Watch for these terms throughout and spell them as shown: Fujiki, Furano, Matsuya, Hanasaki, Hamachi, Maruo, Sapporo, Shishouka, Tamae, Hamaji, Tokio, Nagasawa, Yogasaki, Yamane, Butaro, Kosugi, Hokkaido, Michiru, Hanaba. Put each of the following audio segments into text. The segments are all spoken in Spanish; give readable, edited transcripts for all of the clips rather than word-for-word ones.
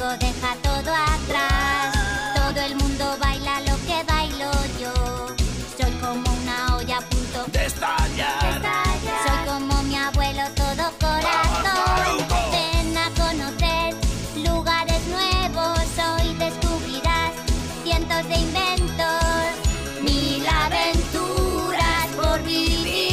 luego deja todo atrás. Todo el mundo baila lo que bailo yo. Soy como una olla a punto de estallar. Soy como mi abuelo, todo corazón. Ven a conocer lugares nuevos. Hoy descubrirás cientos de inventos. Mil aventuras por vivir.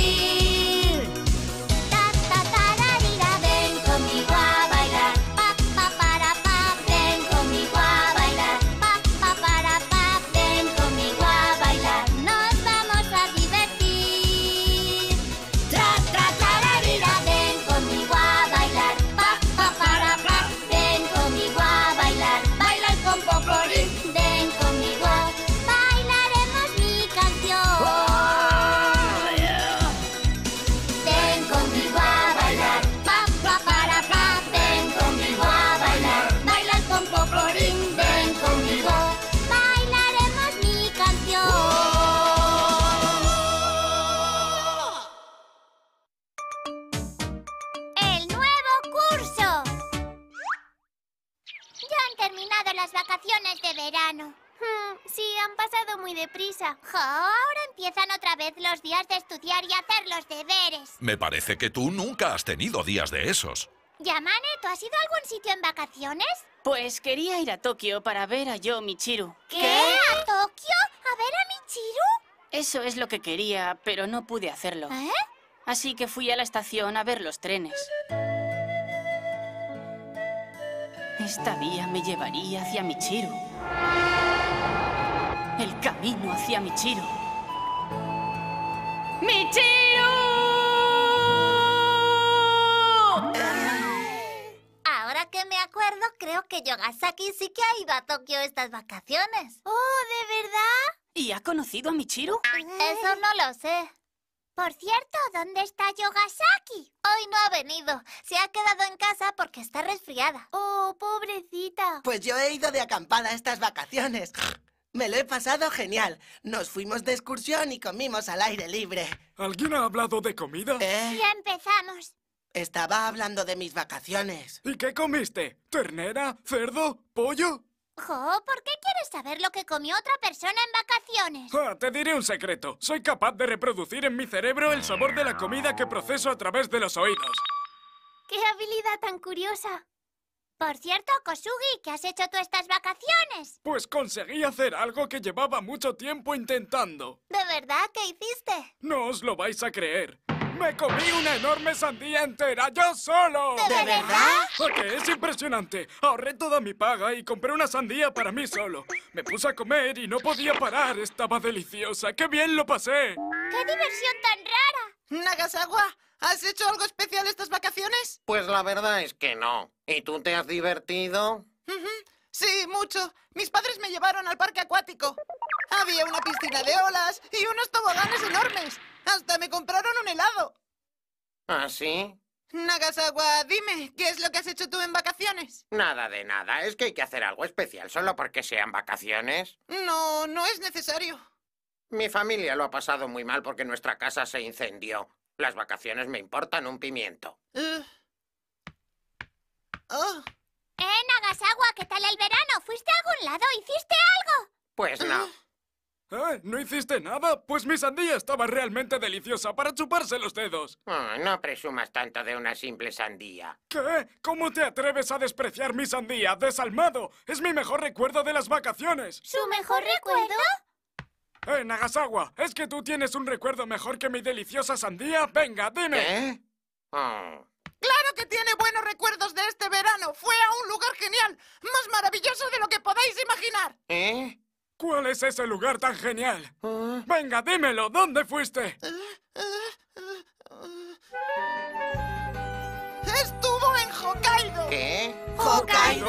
Ahora empiezan otra vez los días de estudiar y hacer los deberes. Me parece que tú nunca has tenido días de esos. Yamane, ¿tú has ido a algún sitio en vacaciones? Pues quería ir a Tokio para ver a Michiru. ¿Qué? ¿A Tokio? ¿A ver a Michiru? Eso es lo que quería, pero no pude hacerlo. ¿Eh? Así que fui a la estación a ver los trenes. Esta vía me llevaría hacia Michiru. El camino hacia Michiru. ¡Michiru! Ahora que me acuerdo, creo que Yogasaki sí que ha ido a Tokio estas vacaciones. ¡Oh, de verdad! ¿Y ha conocido a Michiru? Eso no lo sé. Por cierto, ¿dónde está Yogasaki? Hoy no ha venido. Se ha quedado en casa porque está resfriada. ¡Oh, pobrecita! Pues yo he ido de acampada estas vacaciones. Me lo he pasado genial. Nos fuimos de excursión y comimos al aire libre. ¿Alguien ha hablado de comida? Ya empezamos. Estaba hablando de mis vacaciones. ¿Y qué comiste? ¿Ternera? ¿Cerdo? ¿Pollo? Jo, ¿por qué quieres saber lo que comió otra persona en vacaciones? Ah, te diré un secreto. Soy capaz de reproducir en mi cerebro el sabor de la comida que proceso a través de los oídos. ¡Qué habilidad tan curiosa! Por cierto, Kosugi, ¿qué has hecho tú estas vacaciones? Pues conseguí hacer algo que llevaba mucho tiempo intentando. ¿De verdad? ¿Qué hiciste? No os lo vais a creer. ¡Me comí una enorme sandía entera, yo solo! ¿De verdad? Porque es impresionante. Ahorré toda mi paga y compré una sandía para mí solo. Me puse a comer y no podía parar. Estaba deliciosa. ¡Qué bien lo pasé! ¡Qué diversión tan rara! Nagasawa, ¿has hecho algo especial estas vacaciones? Pues la verdad es que no. ¿Y tú te has divertido? Sí, mucho. Mis padres me llevaron al parque acuático. Había una piscina de olas y unos toboganes enormes. Hasta me compraron un helado. ¿Ah, sí? Nagasawa, dime, ¿qué es lo que has hecho tú en vacaciones? Nada de nada. Es que hay que hacer algo especial solo porque sean vacaciones. No, no es necesario. Mi familia lo ha pasado muy mal porque nuestra casa se incendió. Las vacaciones me importan un pimiento. Nagasawa, ¿qué tal el verano? ¿Fuiste a algún lado? ¿Hiciste algo? Pues no. ¿No hiciste nada? Pues mi sandía estaba realmente deliciosa para chuparse los dedos. No presumas tanto de una simple sandía. ¿Qué? ¿Cómo te atreves a despreciar mi sandía? ¡Desalmado! ¡Es mi mejor recuerdo de las vacaciones! ¿Su mejor recuerdo? Nagasawa, ¿es que tú tienes un recuerdo mejor que mi deliciosa sandía? Venga, dime. ¿Qué? ¡Claro que tiene buenos recuerdos de este verano! ¡Fue a un lugar genial! ¡Más maravilloso de lo que podáis imaginar! ¿Cuál es ese lugar tan genial? Venga, dímelo, ¿dónde fuiste? ¡Estuvo en Hokkaido! ¿Qué? ¿Hokkaido?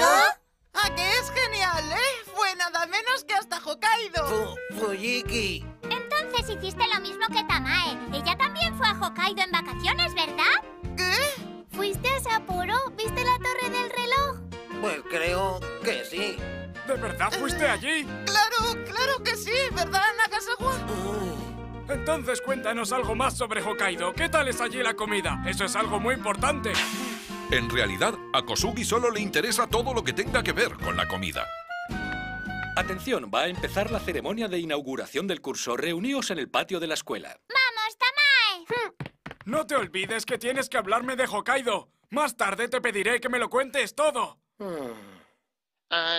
¡Ah, que es genial, eh! Fue nada menos que hasta Hokkaido. Fujiki. Entonces hiciste lo mismo que Tamae. Ella también fue a Hokkaido en vacaciones, ¿verdad? ¿Qué? ¿Fuiste a Sapporo? ¿Viste la torre del reloj? Pues creo que sí. ¿De verdad fuiste allí? Claro, claro que sí, ¿verdad, Nagasawa? Entonces cuéntanos algo más sobre Hokkaido. ¿Qué tal es allí la comida? Eso es algo muy importante. En realidad, a Kosugi solo le interesa todo lo que tenga que ver con la comida. Atención, va a empezar la ceremonia de inauguración del curso. Reuníos en el patio de la escuela. ¡Vamos, Tamae! No te olvides que tienes que hablarme de Hokkaido. Más tarde te pediré que me lo cuentes todo.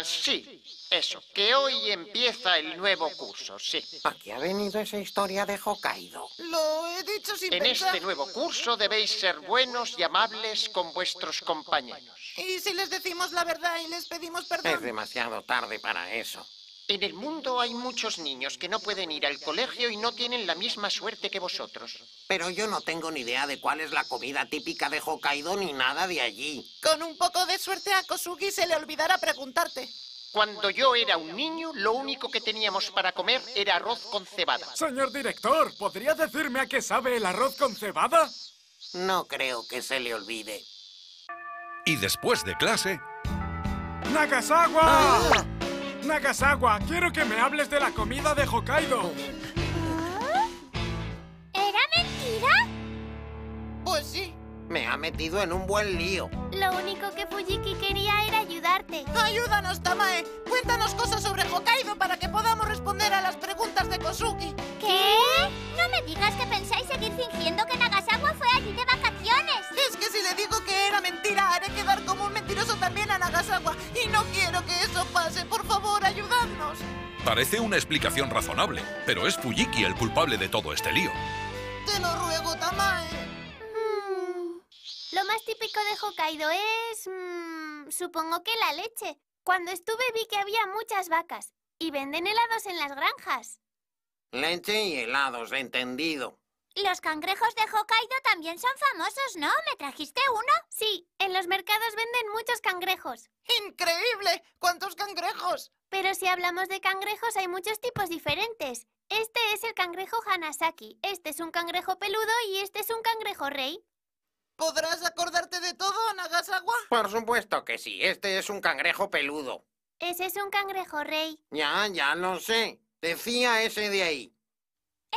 Sí, eso, que hoy empieza el nuevo curso, sí. ¿A qué ha venido esa historia de Hokkaido? Lo he dicho sin pensar. En este nuevo curso debéis ser buenos y amables con vuestros compañeros. ¿Y si les decimos la verdad y les pedimos perdón? Es demasiado tarde para eso. En el mundo hay muchos niños que no pueden ir al colegio y no tienen la misma suerte que vosotros. Pero yo no tengo ni idea de cuál es la comida típica de Hokkaido ni nada de allí. Con un poco de suerte a Kosugi se le olvidará preguntarte. Cuando yo era un niño, lo único que teníamos para comer era arroz con cebada. Señor director, ¿podría decirme a qué sabe el arroz con cebada? No creo que se le olvide. Y después de clase... ¡Nagasawa! ¡Ah! Nagasawa, quiero que me hables de la comida de Hokkaido. ¿Era mentira? Pues sí. Me ha metido en un buen lío. Lo único que Fujiki quería era ayudarte. Ayúdanos, Tamae. Cuéntanos cosas sobre Hokkaido para que podamos responder a las preguntas de Kosugi. ¿Qué? No me digas que pensáis seguir fingiendo que Nagasawa fue allí de vacaciones. Es que si le digo que era mentira, haré quedar como un mentiroso también a Nagasawa. Y no quiero que eso pase. Por favor, ayudadnos. Parece una explicación razonable, pero es Fujiki el culpable de todo este lío. Te lo ruego, Tamae. Lo más típico de Hokkaido es... supongo que la leche. Cuando estuve vi que había muchas vacas y venden helados en las granjas. Leche y helados, entendido. Los cangrejos de Hokkaido también son famosos, ¿no? ¿Me trajiste uno? Sí, en los mercados venden muchos cangrejos. ¡Increíble! ¿Cuántos cangrejos? Pero si hablamos de cangrejos hay muchos tipos diferentes. Este es el cangrejo Hanasaki, este es un cangrejo peludo y este es un cangrejo rey. ¿Podrás acordarte de todo, Nagasawa? Por supuesto que sí. Este es un cangrejo peludo. Ese es un cangrejo rey. Ya lo sé. Decía ese de ahí.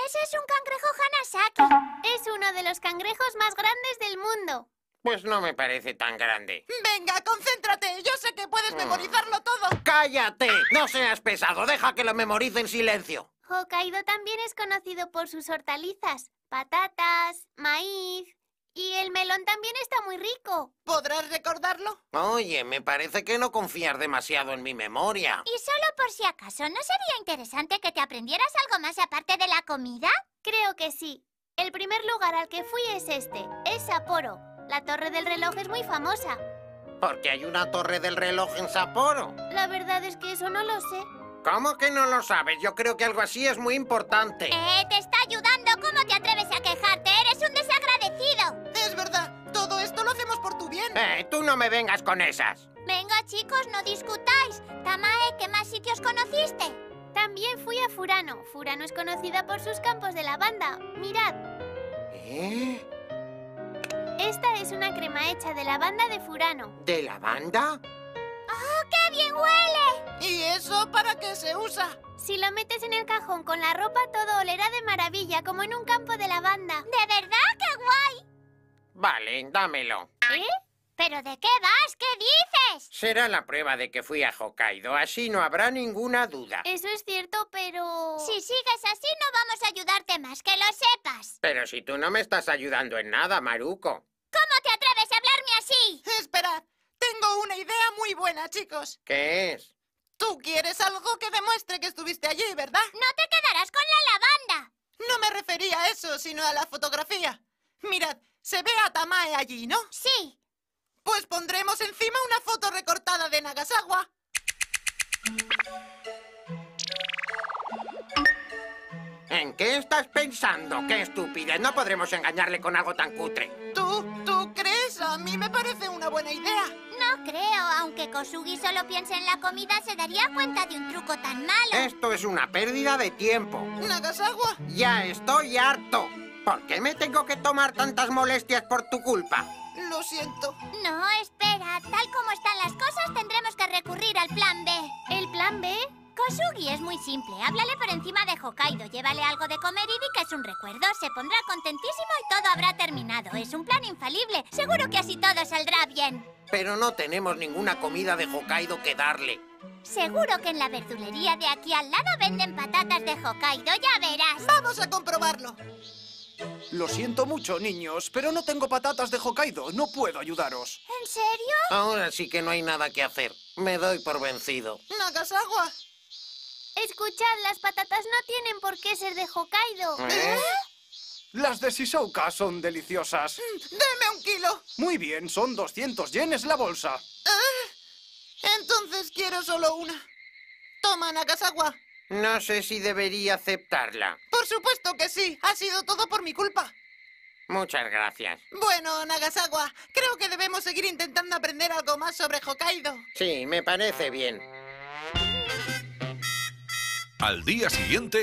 Ese es un cangrejo Hanasaki. Es uno de los cangrejos más grandes del mundo. Pues no me parece tan grande. Venga, concéntrate. Yo sé que puedes memorizarlo todo. ¡Cállate! No seas pesado. Deja que lo memorice en silencio. Hokkaido también es conocido por sus hortalizas. Patatas, maíz... Y el melón también está muy rico. ¿Podrás recordarlo? Oye, me parece que no confías demasiado en mi memoria. Y solo por si acaso, ¿no sería interesante que te aprendieras algo más aparte de la comida? Creo que sí. El primer lugar al que fui es este, es Sapporo. La torre del reloj es muy famosa. ¿Por qué hay una torre del reloj en Sapporo? La verdad es que eso no lo sé. ¿Cómo que no lo sabes? Yo creo que algo así es muy importante. Te está ayudando. ¿Cómo te atreves a quejarte? Eres un desagradecido. Es verdad. Todo esto lo hacemos por tu bien. Tú no me vengas con esas. Venga, chicos, no discutáis. Tamae, ¿qué más sitios conociste? También fui a Furano. Furano es conocida por sus campos de lavanda. Mirad. Esta es una crema hecha de lavanda de Furano. ¿De lavanda? ¡Oh, qué bien huele! ¿Y eso para qué se usa? Si lo metes en el cajón con la ropa, todo olerá de maravilla, como en un campo de lavanda. ¿De verdad? ¡Qué guay! Vale, dámelo. ¿Eh? ¿Pero de qué vas? ¿Qué dices? Será la prueba de que fui a Hokkaido, así no habrá ninguna duda. Eso es cierto, pero... Si sigues así, no vamos a ayudarte más, que lo sepas. Pero si tú no me estás ayudando en nada, Maruko. ¿Cómo te atreves a hablarme así? Esperad. Tengo una idea muy buena, chicos. ¿Qué es? Tú quieres algo que demuestre que estuviste allí, ¿verdad? No te quedarás con la lavanda. No me refería a eso, sino a la fotografía. Mirad, se ve a Tamae allí, ¿no? Sí. Pues pondremos encima una foto recortada de Nagasawa. ¿En qué estás pensando? ¡Qué estúpida! No podremos engañarle con algo tan cutre. ¿Tú crees? A mí me parece una buena idea. No creo. Aunque Kosugi solo piense en la comida, se daría cuenta de un truco tan malo. Esto es una pérdida de tiempo. ¿Nagasawa? Ya estoy harto. ¿Por qué me tengo que tomar tantas molestias por tu culpa? Lo siento. No, espera. Tal como están las cosas, tendremos que recurrir al plan B. ¿El plan B? Kosugi es muy simple. Háblale por encima de Hokkaido, llévale algo de comer y di que es un recuerdo. Se pondrá contentísimo y todo habrá terminado. Es un plan infalible. Seguro que así todo saldrá bien. Pero no tenemos ninguna comida de Hokkaido que darle. Seguro que en la verdulería de aquí al lado venden patatas de Hokkaido, ya verás. ¡Vamos a comprobarlo! Lo siento mucho, niños, pero no tengo patatas de Hokkaido. No puedo ayudaros. ¿En serio? Ahora sí que no hay nada que hacer. Me doy por vencido. ¡Nagasawa! Escuchad, las patatas no tienen por qué ser de Hokkaido. ¿Eh? Las de Shishouka son deliciosas. ¡Deme un kilo! Muy bien, son 200 yenes la bolsa. Entonces quiero solo una. Toma, Nagasawa. No sé si debería aceptarla. Por supuesto que sí. Ha sido todo por mi culpa. Muchas gracias. Bueno, Nagasawa, creo que debemos seguir intentando aprender algo más sobre Hokkaido. Sí, me parece bien. Al día siguiente...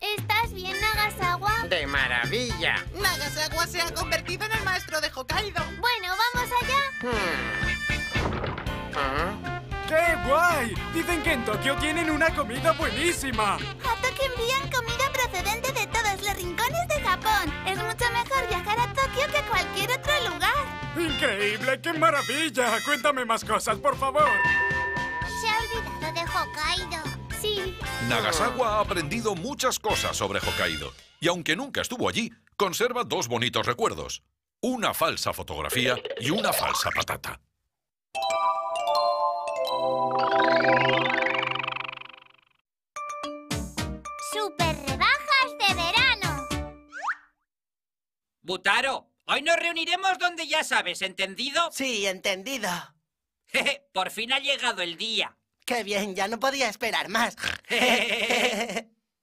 ¿Estás bien, Nagasawa? ¡De maravilla! Nagasawa se ha convertido en el maestro de Hokkaido. Bueno, ¿vamos allá? ¡Qué guay! Dicen que en Tokio tienen una comida buenísima. A Tokio envían comida procedente de todos los rincones de Japón. Es mucho mejor viajar a Tokio que a cualquier otro lugar. ¡Increíble! ¡Qué maravilla! Cuéntame más cosas, por favor. Se ha olvidado de Hokkaido. Sí. Nagasawa ha aprendido muchas cosas sobre Hokkaido. Y aunque nunca estuvo allí, conserva dos bonitos recuerdos. Una falsa fotografía y una falsa patata. ¡Super rebajas de verano! Butaro, hoy nos reuniremos donde ya sabes, ¿entendido? Sí, entendido. Jeje, por fin ha llegado el día. ¡Qué bien! Ya no podía esperar más.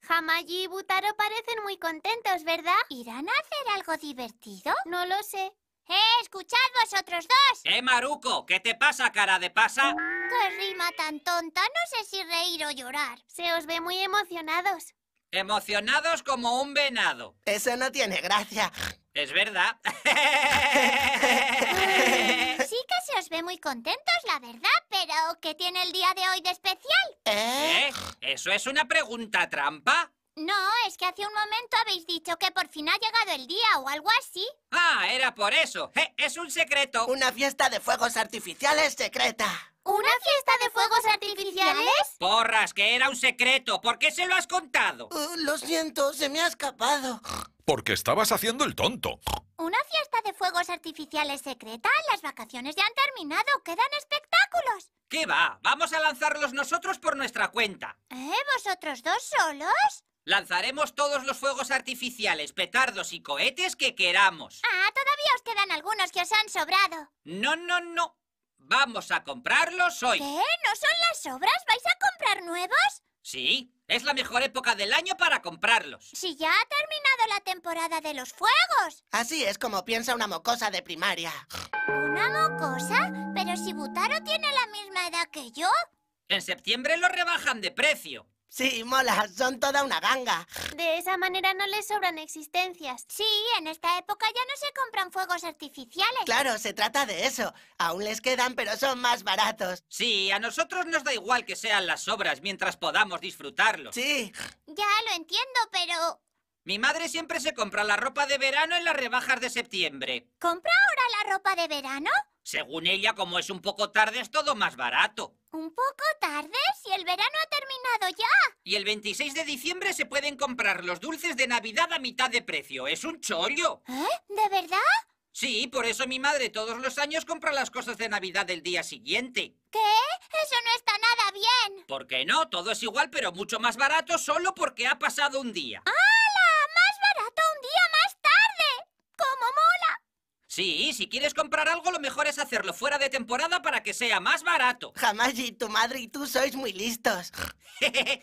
Hamaji y Butaro parecen muy contentos, ¿verdad? ¿Irán a hacer algo divertido? No lo sé. ¡Escuchad vosotros dos! Maruko! ¿Qué te pasa, cara de pasa? ¡Qué rima tan tonta! No sé si reír o llorar. Se os ve muy emocionados. Emocionados como un venado. Eso no tiene gracia. Es verdad. Sí que se os ve muy contentos, la verdad, pero ¿qué tiene el día de hoy de especial? ¿Eso es una pregunta trampa? No, es que hace un momento habéis dicho que por fin ha llegado el día o algo así. Ah, era por eso. Es un secreto. Una fiesta de fuegos artificiales secreta. ¿Una fiesta de fuegos artificiales? Porras, que era un secreto. ¿Por qué se lo has contado? Lo siento, se me ha escapado. Porque estabas haciendo el tonto. ¿Una fiesta de fuegos artificiales secreta? Las vacaciones ya han terminado. Quedan espectáculos. ¿Qué va? Vamos a lanzarlos nosotros por nuestra cuenta. ¿Vosotros dos solos? Lanzaremos todos los fuegos artificiales, petardos y cohetes que queramos. Ah, todavía os quedan algunos que os han sobrado. No, no, no. Vamos a comprarlos hoy. ¿Qué? ¿No son las sobras? ¿Vais a comprar nuevos? Sí, es la mejor época del año para comprarlos. Si ya ha terminado la temporada de los fuegos. Así es como piensa una mocosa de primaria. ¿Una mocosa? Pero si Butaro tiene la misma edad que yo. En septiembre lo rebajan de precio. Sí, mola, son toda una ganga. De esa manera no les sobran existencias. Sí, en esta época ya no se compran fuegos artificiales. Claro, se trata de eso. Aún les quedan, pero son más baratos. Sí, a nosotros nos da igual que sean las sobras mientras podamos disfrutarlos. Sí. Ya lo entiendo, pero... Mi madre siempre se compra la ropa de verano en las rebajas de septiembre. ¿Compra ahora la ropa de verano? Según ella, como es un poco tarde, es todo más barato. ¿Un poco tarde? Si el verano ha terminado ya. Y el 26 de diciembre se pueden comprar los dulces de Navidad a mitad de precio. ¡Es un chollo! ¿De verdad? Sí, por eso mi madre todos los años compra las cosas de Navidad del día siguiente. ¿Qué? ¡Eso no está nada bien! ¿Por qué no? Todo es igual, pero mucho más barato solo porque ha pasado un día. ¡Hala! ¡Más barato un día más tarde! ¡Cómo mola! Sí, si quieres comprar algo, lo mejor es hacerlo fuera de temporada para que sea más barato. Hamaji, tu madre y tú sois muy listos.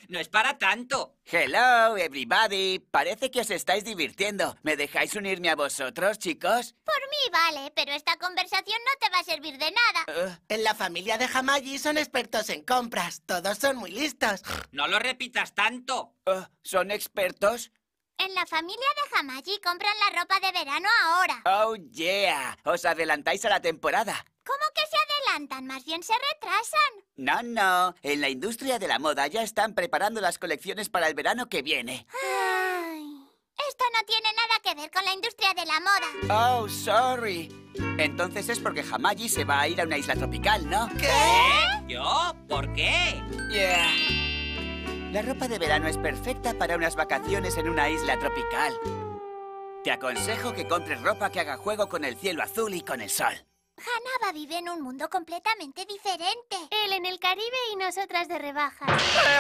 No es para tanto. Hello, everybody. Parece que os estáis divirtiendo. ¿Me dejáis unirme a vosotros, chicos? Por mí vale, pero esta conversación no te va a servir de nada. En la familia de Hamaji son expertos en compras. Todos son muy listos. No lo repitas tanto. ¿Son expertos? En la familia de Hamaji compran la ropa de verano ahora. ¡Oh, yeah! Os adelantáis a la temporada. ¿Cómo que se adelantan? Más bien se retrasan. No, no. En la industria de la moda ya están preparando las colecciones para el verano que viene. Ay, esto no tiene nada que ver con la industria de la moda. Oh, sorry. Entonces es porque Hamaji se va a ir a una isla tropical, ¿no? ¿Qué? ¿Yo? ¿Por qué? La ropa de verano es perfecta para unas vacaciones en una isla tropical. Te aconsejo que compres ropa que haga juego con el cielo azul y con el sol. Hanaba vive en un mundo completamente diferente. Él en el Caribe y nosotras de rebaja.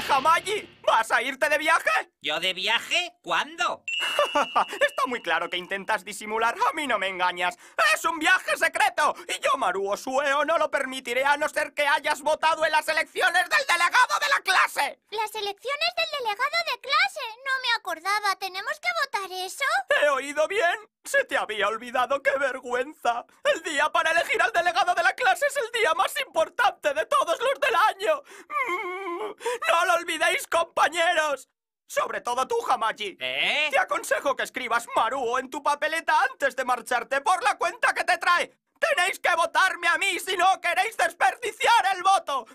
Hamaji, ¿vas a irte de viaje? ¿Yo de viaje? ¿Cuándo? Está muy claro que intentas disimular. A mí no me engañas. ¡Es un viaje secreto! Y yo, Maruo Sueo, no lo permitiré a no ser que hayas votado en las elecciones del delegado de la clase. ¿Las elecciones del delegado de clase? No me acordaba. ¿Tenemos que votar eso? ¿He oído bien? Se te había olvidado. ¡Qué vergüenza! El día para elegir al delegado de la clase es el día más importante de todos los del año. ¡No lo olvidéis, compañeros! Sobre todo tú, Hamachi. Te aconsejo que escribas Maruo en tu papeleta antes de marcharte por la cuenta que te trae. Tenéis que votarme a mí si no queréis desperdiciar el voto.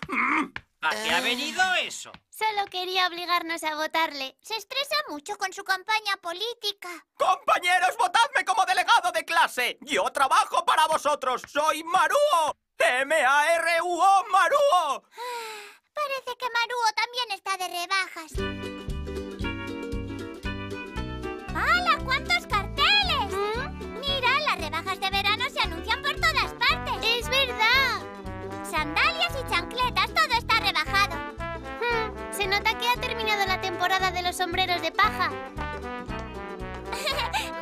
¿A qué ha venido eso? Solo quería obligarnos a votarle. Se estresa mucho con su campaña política. ¡Compañeros, votadme como delegado de clase! ¡Yo trabajo para vosotros! ¡Soy Maruo! ¡M-A-R-U-O, Maruo! Parece que Maruo también está de rebajas. ¡Hala! ¡Cuántos carteles! Mira, las rebajas de verano se anuncian por todas partes. ¡Es verdad! Sandalias y chancletas, todo está rebajado. Se nota que ha terminado la temporada de los sombreros de paja.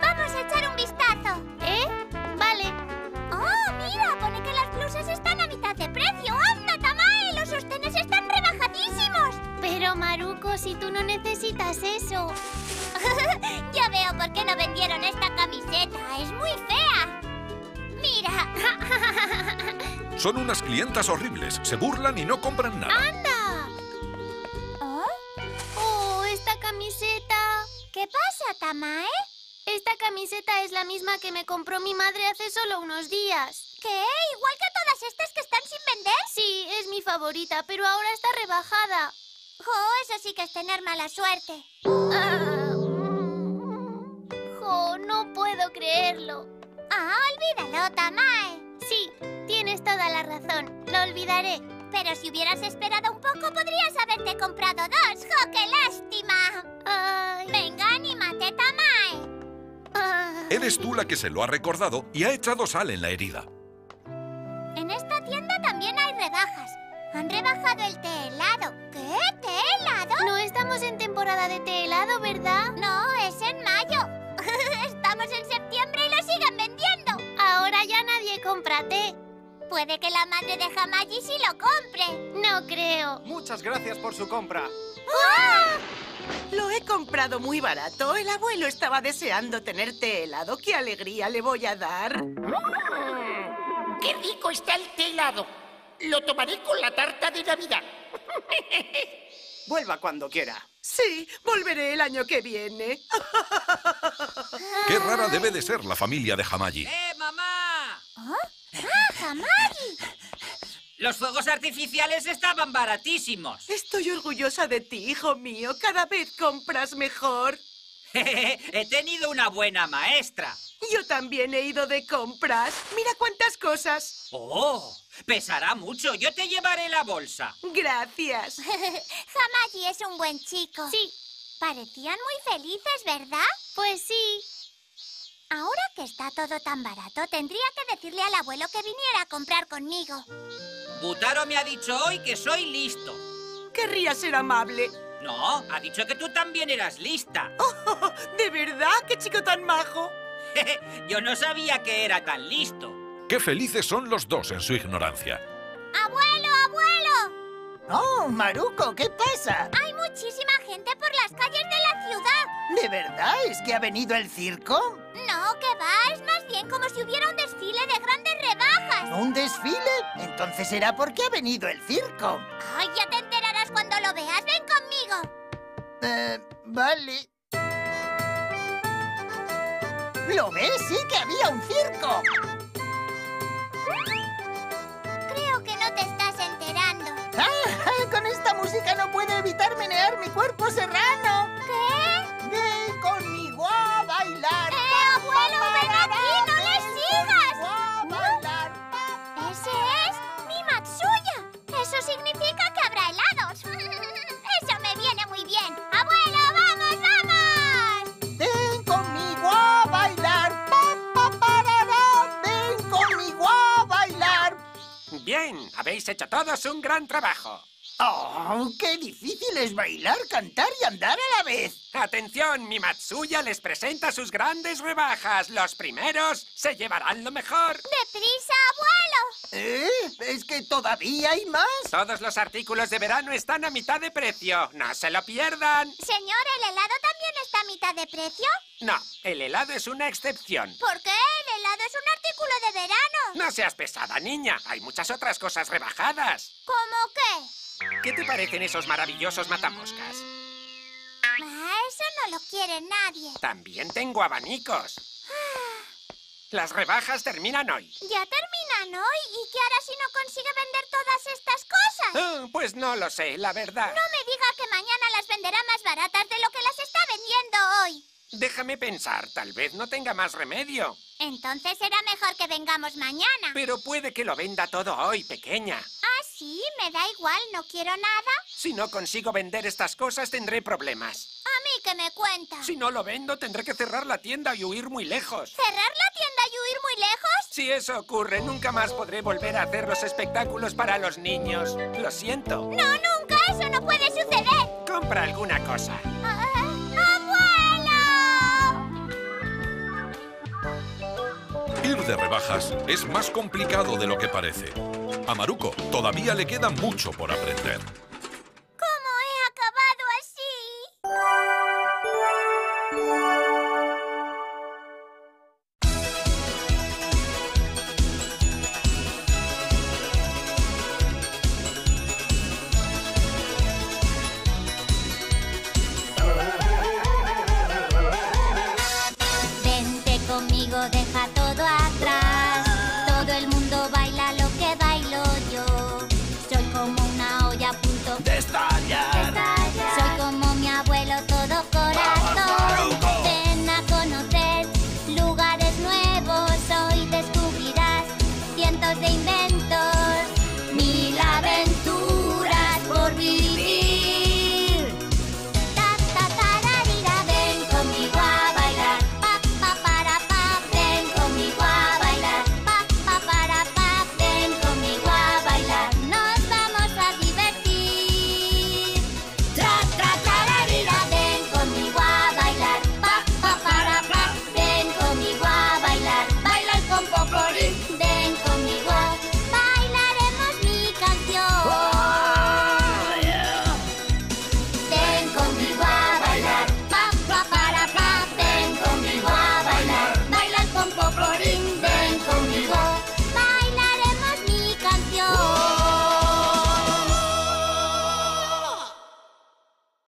Vamos a echar un vistazo. Vale. ¡Oh, mira! Pone que las blusas están a mitad de precio. ¡Anda, Tamae! ¡Los sostenes están rebajadísimos! Pero, Maruko, si tú no necesitas eso. Ya veo por qué no vendieron esta camiseta. ¡Es muy fea! ¡Mira! Son unas clientas horribles. Se burlan y no compran nada. ¡Anda! ¡Oh, esta camiseta! ¿Qué pasa, Tamae? Esta camiseta es la misma que me compró mi madre hace solo unos días. ¿Qué? ¿Igual que todas estas que están sin vender? Sí, es mi favorita, pero ahora está rebajada. ¡Oh, eso sí que es tener mala suerte! ¡Oh, no puedo creerlo! ¡Ah, olvídalo, Tamae! Sí, tienes toda la razón. Lo olvidaré. Pero si hubieras esperado un poco, podrías haberte comprado dos. ¡Oh, qué lástima! Ay. Venga, anímate, Tamae. Eres tú la que se lo ha recordado y ha echado sal en la herida. En esta tienda también hay rebajas. Han rebajado el té helado. ¿Qué? ¿Té helado? No estamos en temporada de té helado, ¿verdad? No, es en mayo. Estamos en septiembre y lo siguen vendiendo. Ahora ya nadie compra té. Puede que la madre de Hamaji sí lo compre. No creo. Muchas gracias por su compra. ¡Ah! Lo he comprado muy barato. El abuelo estaba deseando tener té helado. ¡Qué alegría le voy a dar! ¡Qué rico está el té helado! Lo tomaré con la tarta de Navidad. Vuelva cuando quiera. Sí, volveré el año que viene. ¡Qué rara debe de ser la familia de Hamaji! ¡Eh, mamá! ¡Ah, Hamaji! Los fuegos artificiales estaban baratísimos. Estoy orgullosa de ti, hijo mío. Cada vez compras mejor. He tenido una buena maestra. Yo también he ido de compras. Mira cuántas cosas. ¡Oh! Pesará mucho. Yo te llevaré la bolsa. Gracias. Hamaji es un buen chico. Sí. Parecían muy felices, ¿verdad? Pues sí. Ahora que está todo tan barato, tendría que decirle al abuelo que viniera a comprar conmigo. Butaro me ha dicho hoy que soy listo. Querría ser amable. No, ha dicho que tú también eras lista. Oh, ¿de verdad? ¡Qué chico tan majo! Yo no sabía que era tan listo. Qué felices son los dos en su ignorancia. ¡Abuelo, abuelo! Oh, Maruko, ¿qué pasa? Hay muchísima gente por las calles de la ciudad. ¿De verdad? ¿Es que ha venido el circo? No, que va, es más bien como si hubiera un desfile de grandes rebajas. ¿Un desfile? Entonces será porque ha venido el circo. Ay, ya te enterarás cuando lo veas, ven conmigo. Vale. ¿Lo ves? Sí que había un circo. evitar menear mi cuerpo serrano. ¿Qué? Ven conmigo a bailar. Abuelo, ven aquí, no le sigas. ¿No? Ese es mi Matsuya. Eso significa que habrá helados. Eso me viene muy bien. Abuelo, vamos, vamos. Ven conmigo a bailar. Ven conmigo a bailar. Bien, habéis hecho todos un gran trabajo. ¡Oh, qué difícil es bailar, cantar y andar a la vez! ¡Atención! Mi Matsuya les presenta sus grandes rebajas. Los primeros se llevarán lo mejor. ¡Deprisa, abuelo! ¿Es que todavía hay más? Todos los artículos de verano están a mitad de precio. ¡No se lo pierdan! Señor, ¿el helado también está a mitad de precio? No, el helado es una excepción. ¿Por qué? El helado es un artículo de verano. No seas pesada, niña. Hay muchas otras cosas rebajadas. ¿Cómo qué? ¿Qué te parecen esos maravillosos matamoscas? Ah, eso no lo quiere nadie. También tengo abanicos. Las rebajas terminan hoy. ¿Ya terminan hoy? ¿Y qué hará si no consigue vender todas estas cosas? Pues no lo sé, la verdad. No me diga que mañana las venderá más baratas de lo que las está vendiendo hoy. Déjame pensar, tal vez no tenga más remedio. Entonces será mejor que vengamos mañana. Pero puede que lo venda todo hoy, pequeña. Sí, me da igual, no quiero nada. Si no consigo vender estas cosas, tendré problemas. A mí que me cuenta. Si no lo vendo, tendré que cerrar la tienda y huir muy lejos. ¿Cerrar la tienda y huir muy lejos? Si eso ocurre, nunca más podré volver a hacer los espectáculos para los niños. Lo siento. No, nunca, eso no puede suceder. Compra alguna cosa. ¡Abuelo! Ir de rebajas es más complicado de lo que parece. A Maruko todavía le queda mucho por aprender.